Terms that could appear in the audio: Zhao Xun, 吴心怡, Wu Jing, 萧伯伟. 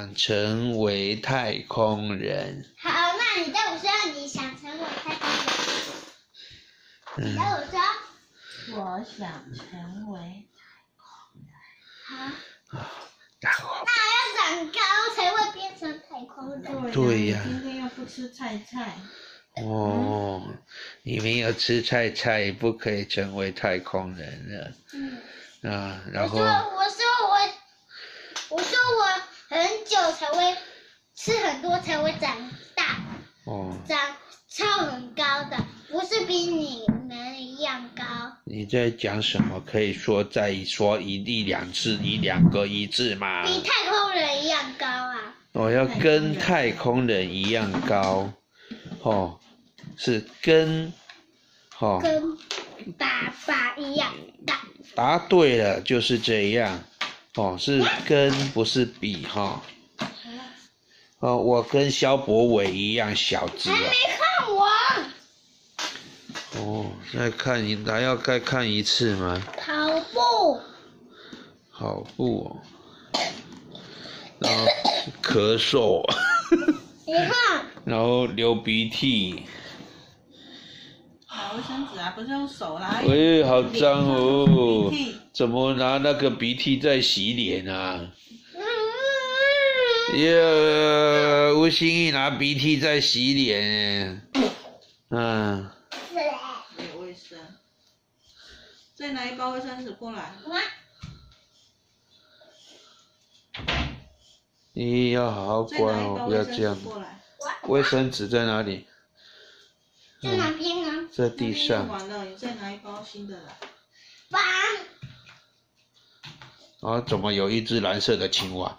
想成为太空人。好，那你跟我说你想成为太空人。你跟我说，我想成为太空人。好。然后。那要长高才会变成太空人。对呀。今天又不吃菜。哦，你没有吃菜，不可以成为太空人了。嗯。啊，然后。我说我很久才会吃很多才会长大。哦。超很高的，不是比你们一样高。你在讲什么？可以说再说一两个吗？比太空人一样高啊。我要跟太空人一样高。哦，是跟，哦，跟爸爸一样大。答对了，就是这样。哦，是跟不是比哈。哦，我跟萧伯伟一样小只。还没看我。哦，再看你还要再看一次吗？跑步。跑步哦。然后咳嗽。你看。然后流鼻涕。拿卫生纸啊，不是用手啦。喂，好脏哦！怎么拿那个鼻涕在洗脸啊？耶，吴心怡拿鼻涕在洗脸。嗯。有卫生。再拿一包卫生纸过来。你要好好关哦，不要这样。卫生纸在哪里？在哪边呢？在地上。完了，你再拿一包新的来。啊！怎么有一只蓝色的青蛙？